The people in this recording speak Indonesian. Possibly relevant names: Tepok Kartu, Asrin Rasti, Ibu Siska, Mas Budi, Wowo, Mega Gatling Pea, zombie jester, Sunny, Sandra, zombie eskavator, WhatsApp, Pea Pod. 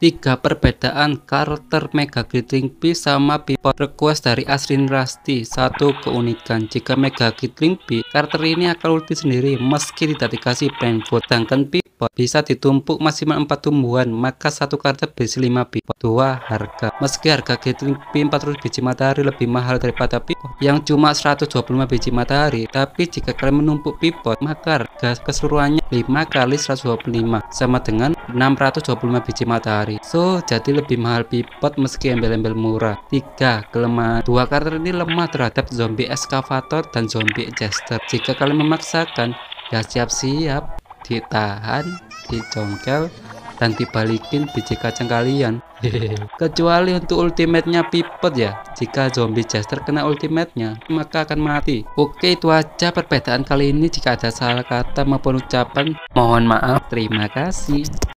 3 perbedaan karakter Mega Gatling Pea sama Pea Pod. Request dari Asrin Rasti. 1. Keunikan. Jika Mega Gatling Pea, karakter ini akan ulti sendiri meski tidak dikasih brain food. Sedangkan Pea Pod bisa ditumpuk maksimal 4 tumbuhan, maka satu karakter berisi 5 Pea Pod. 2. Harga. Meski harga Gatling Pea 400 biji matahari lebih mahal daripada Pea Pod yang cuma 125 biji matahari, tapi jika kalian menumpuk Pea Pod, maka harga keseluruhannya 5 kali 125, sama dengan 625 biji matahari. So, jadi lebih mahal Pea Pod meski embel-embel murah. 3. Kelemahan. 2 karakter ini lemah terhadap zombie eskavator dan zombie jester. Jika kalian memaksakan, ya siap-siap ditahan, dicongkel, dan dibalikin biji kacang kalian. Kecuali untuk ultimate-nya Pea Pod ya. Jika zombie jester kena ultimate-nya, maka akan mati. Oke, itu aja perbedaan kali ini. Jika ada salah kata maupun ucapan, mohon maaf. Terima kasih.